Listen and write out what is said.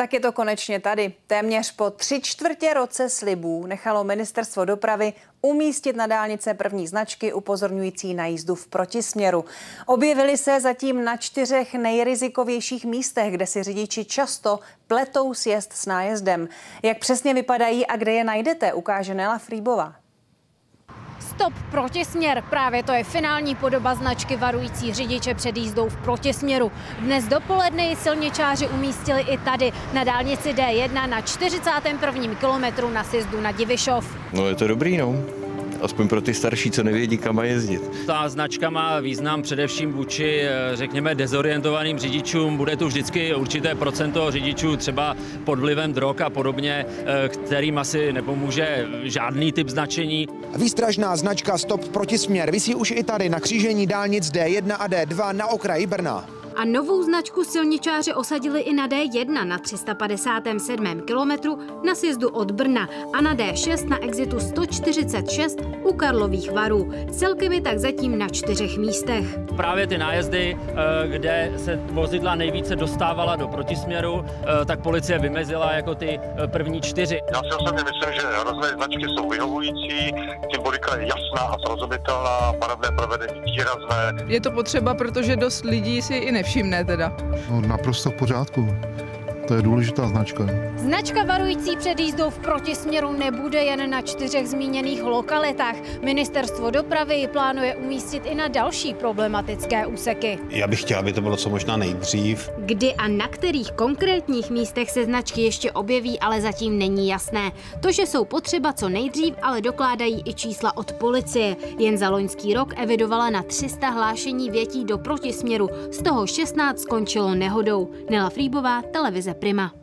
Tak je to konečně tady. Téměř po 3/4 roce slibů nechalo ministerstvo dopravy umístit na dálnice první značky upozorňující na jízdu v protisměru. Objevily se zatím na 4 nejrizikovějších místech, kde si řidiči často pletou sjezd s nájezdem. Jak přesně vypadají a kde je najdete, ukáže Nela Frýbová. Stop protisměr, právě to je finální podoba značky varující řidiče před jízdou v protisměru. Dnes dopoledne ji silničáři umístili i tady, na dálnici D1 na 41. kilometru na sjezdu na Divišov. No je to dobrý, no. Aspoň pro ty starší, co nevědí, kam má jezdit. Ta značka má význam především vůči, řekněme, dezorientovaným řidičům. Bude tu vždycky určité procento řidičů, třeba pod vlivem drog a podobně, kterým asi nepomůže žádný typ značení. Výstražná značka Stop protisměr visí už i tady na křížení dálnic D1 a D2 na okraji Brna. A novou značku silničáři osadili i na D1 na 357. kilometru na sjezdu od Brna a na D6 na exitu 146 u Karlových Varů. Celkem je tak zatím na 4 místech. Právě ty nájezdy, kde se vozidla nejvíce dostávala do protisměru, tak policie vymezila jako ty první 4. Já si osobně myslím, že rozměry značky jsou vyhovující, symbolika je jasná a srozumitelná, barevné provedení výrazné. Je to potřeba, protože dost lidí si i nevšimne teda. No, naprosto v pořádku. To je důležitá značka. Značka varující před jízdou v protisměru nebude jen na 4 zmíněných lokalitách. Ministerstvo dopravy ji plánuje umístit i na další problematické úseky. Já bych chtěla, aby to bylo co možná nejdřív. Kdy a na kterých konkrétních místech se značky ještě objeví, ale zatím není jasné. To, že jsou potřeba co nejdřív, ale dokládají i čísla od policie. Jen za loňský rok evidovala na 300 hlášení větí do protisměru, z toho 16 skončilo nehodou. Nela Frýbová, televize Prima.